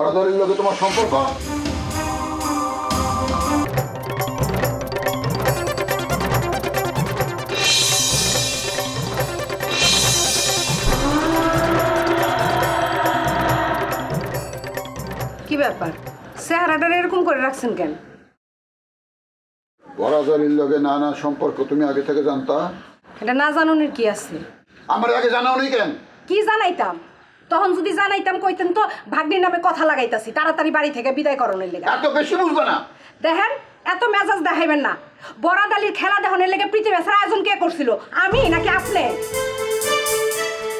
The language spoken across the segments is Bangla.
বড়দলের লগে তোমার সম্পর্ক? কি ব্যাপার, চেহারাটা এরকম করে রাখছেন কেন? বড়দলের লগে নানা সম্পর্ক তুমি আগে থেকে জানতা? এটা না জানুনের কি আছে? আমার আগে জানাওনি কেন? কি জানাইতাম? তখন যদি জানাইতাম কইতেন তো ভাগ্নির নামে কথা লাগাইতাছি তাড়াতাড়ি বাড়ি থেকে বিদায় করণের লেগে। এত বেশি বুঝবা না। দেখেন, এত মেজাজ দেখাইবেন না। বড়াদালির খেলা দেখানোর লেগে পৃথিবী ছাড়া আয়োজন কে করছিল, আমি নাকি আপনি?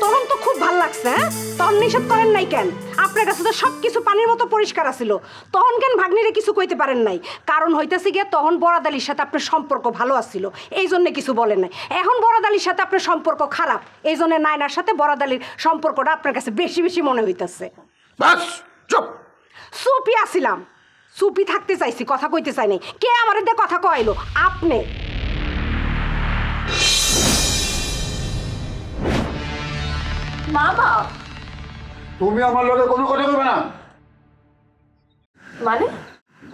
তখন তো খুব ভাল লাগছে, তখন নিষেধ করেন নাই কেন? আপনার কাছে তো সব কিছু পানির মতো পরিষ্কার আছিল, তখন কেন ভাগ্নিরে কিছু কইতে পারেন নাই? কারণ হইতেছে গিয়ে তখন বড়াদালির সাথে আপনার সম্পর্ক ভালো আসছিল, এই জন্য কিছু বলেন নাই। এখন বড়াদালির সাথে আপনার সম্পর্ক খারাপ, এই জন্য নায়নার সাথে বড়াদালির সম্পর্কটা আপনার কাছে বেশি বেশি মনে হইতেছে। চুপি আসিলাম, চুপি থাকতে চাইছি, কথা কইতে চাই নাই। কে আমার দিয়ে কথা কইলো? আপনি। মামা, তুমি আমার লগে কোনো কথা কইবে না। মানে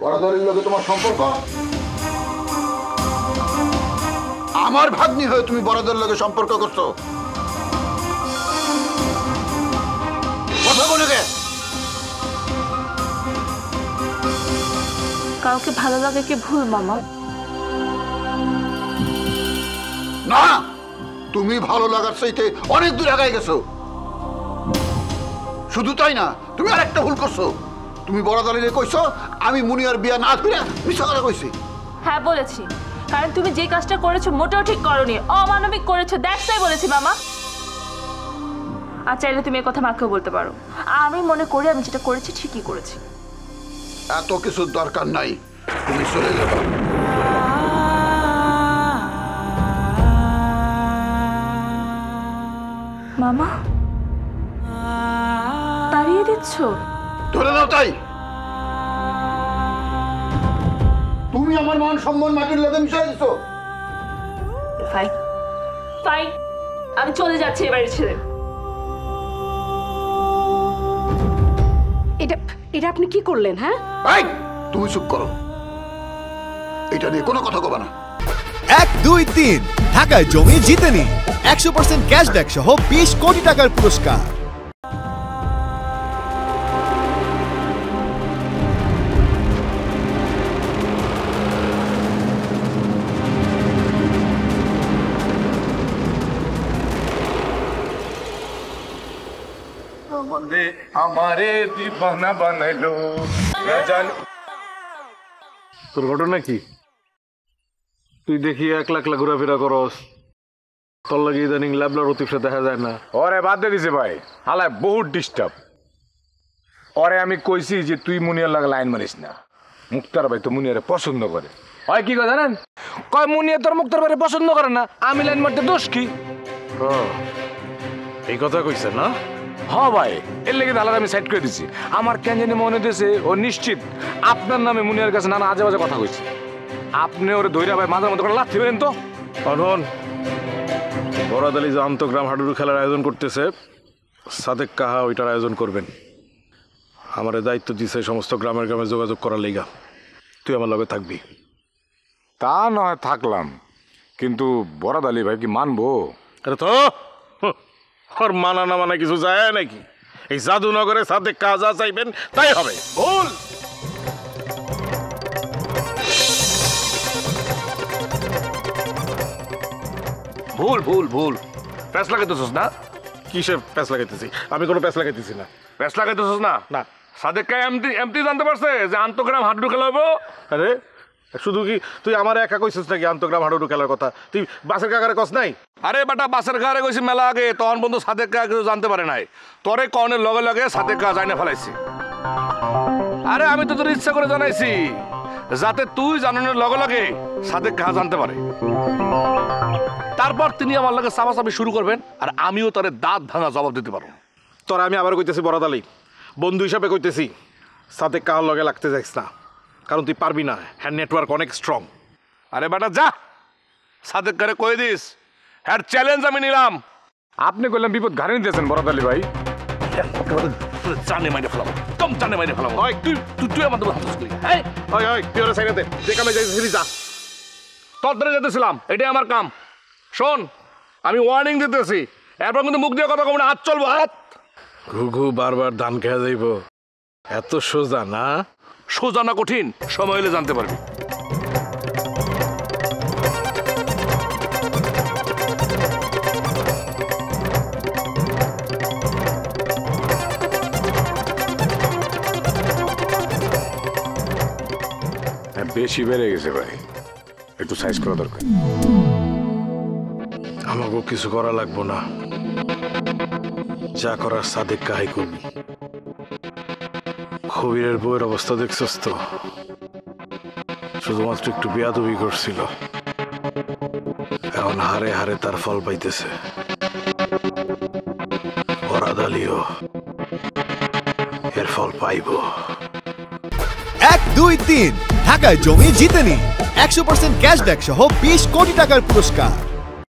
বড়দলের লগে তোমার সম্পর্ক? আমার ভাগ্নি হয়ে তুমি বড়দলের লগে সম্পর্ক করছো? কথা বলো কে? কাউকে ভালো লাগে কি ভুল মামা? না, তুমি ভালো লাগার চাইতে অনেক দূর আগায় গেছো। শুধু তাই না, তুমি আর একটা ভুল করছো। তুমি বড়দালিরে কইছো আমি মুনিয়ার বিয়া না ধরে মিছা কথা কইছি। হ্যাঁ বলেছি, কারণ তুমি যে কাজটা করেছো মোটেও ঠিক করনি, অমানবিক করেছো। দেখছাই বলেছি মামা। আর চাইলে তুমি এই কথা মাকেও বলতে পারো। আমি মনে করি আমি যেটা করেছি ঠিকই করেছি। এত কিছু দরকার নাই, তুমি চলে যাবে। মামা তাড়িয়ে দিচ্ছ? ধরে নাও তাই। তুমি আমার মান সম্মান মাটির লগে মিশিয়ে দিছো। ফাইন ফাইন, আমি চলে যাচ্ছি বাড়ি ছেড়ে। এটা এটা আপনি কি করলেন? হ্যাঁ ভাই, তুমি চুপ করো, এটা নিয়ে কোনো কথা কবা না। 1 2 3 ঢাকায় জমি জিতে নি 100% ক্যাশব্যাক সহ 20 কোটি টাকার পুরস্কার। বন্দে আমারে দিবানা বানাইলো রাজান। তোর ঘটনা কি? তুই দেখি এক লাখ লাখ ঘোরাফেরা করস, তোর লাগে ইদানিং ল্যাবলার অতিপসা দেখা যায় না। ওরে বাদ দিয়ে দিছে ভাই, হালায় বহুত ডিস্টার্ব। ওরে আমি কইছি যে তুই মুনিয়ার লাগে লাইন মারিস না। মুক্তার ভাই তো মুনিয়ারে পছন্দ করে। হয় কি কয় জানেন? কয় মুনিয়া তোর মুক্তার ভাই পছন্দ করে না, আমি লাইন মারতে দোষ কি? এই কথা কইছে না? হ্যাঁ ভাই, এর লেগে হালার আমি সাইড করে দিছি। আমার কেন জানি মনে হইতেছে ও নিশ্চিত আপনার নামে মুনিয়ার কাছে নানা আজে বাজে কথা কইছে। আপনি ওরে ধইরা ভাই মাঝে মধ্যে করে লাথি মেরেন তো। কারণ বড়াদালি যে আন্তগ্রাম হাডুডু খেলার আয়োজন করতেছে, সাদেক কাহা ওইটার আয়োজন করবেন। আমার দায়িত্ব দিছে সমস্ত গ্রামের গ্রামে যোগাযোগ করার লেগা। তুই আমার লগে থাকবি? তা নয় থাকলাম, কিন্তু বড়াদালি ভাই কি মানবো? আরে তো ওর মানা না মানা কিছু যায় নাকি? এই জাদুনগরে সাদেক কাহা যা চাইবেন তাই হবে। ভুল। ভুল ভুল ভুল। প্যাস লাগাইতেছিস না? কিসে প্যাস লাগাইতেছি? আমি কোনো প্যাস লাগাইতেছি না। প্যাস লাগাইতেছিস না? না। সাদেক কাই এমতি জানতে পারছে যে আন্তগ্রাম হাডুডু খেলা হইব? আরে শুধু কি তুই আমার একা কইছিস নাকি আন্তগ্রাম হাডুডু খেলার কথা? তুই বাসের কাকারে কস নাই? আরে বেটা বাসের কাকারে কইছি মেলা আগে, তখন বন্ধু সাদেক কাকা কিছু জানতে পারে নাই। তোরে কনের লগে লগে সাদেক কাকা জানা ফেলাইছি। আরে আমি তো তোর ইচ্ছা করে জানাইছি যাতে তুই জানানোর লগে লগে সাদেক কাকা জানতে পারে। তারপর তিনি আমার লাগে চাপাচাপি শুরু করবেন, আর আমিও তার দাঁত ভাঙা জবাব দিতে পারব। তোরা আমি আবার কইতেছি বড়াদালি, বন্ধু হিসাবে কইতেছি, সাথে কার লগে লাগতে যাইস না, কারণ তুই পারবি না। হ্যাঁ নেটওয়ার্ক অনেক স্ট্রং। আরে বেটা যা, সাদেক কারে কই দিস, হ্যাঁ চ্যালেঞ্জ আমি নিলাম। আপনি কইলাম বিপদ ঘাড়ে নিতেছেন বড়াদালি ভাই। তোর জানে মাইরে ফেলাবো, কম জানে মাইরে ফেলাবো। ওই তুই তুই তুই আমার দোকান হাতছলি, হ্যাঁ? ওই ওই তুই ওরা সাইনাতে যে কামে যাইছিলি যা, তোর ধরে যেতেছিলাম, এটাই আমার কাম। শোন, আমি ওয়ার্নিং দিতেছি, এরপর কিন্তু মুখ দিয়ে কথা কম না, হাত চলবো হাত। ঘুঘু বারবার ধান খেয়ে যাইব, এত সোজা না? সোজা না কঠিন, সময় হলে জানতে পারবি। বেশি বেড়ে গেছে ভাই, একটু সাইজ করা দরকার। আমাকে কিছু করা লাগবো না, যা করার সাদেক কাহাই করবি। খবিরের বইয়ের অবস্থা দেখছস তো, শুধুমাত্র একটু বেয়াদবি করছিল, এখন হারে হারে তার ফল পাইতেছে। ওরাদালিও এর ফল পাইব। 1, 2, 3 ঢাকায় জমি জিতেনি 100% ক্যাশব্যাক সহ 20 কোটি টাকার পুরস্কার।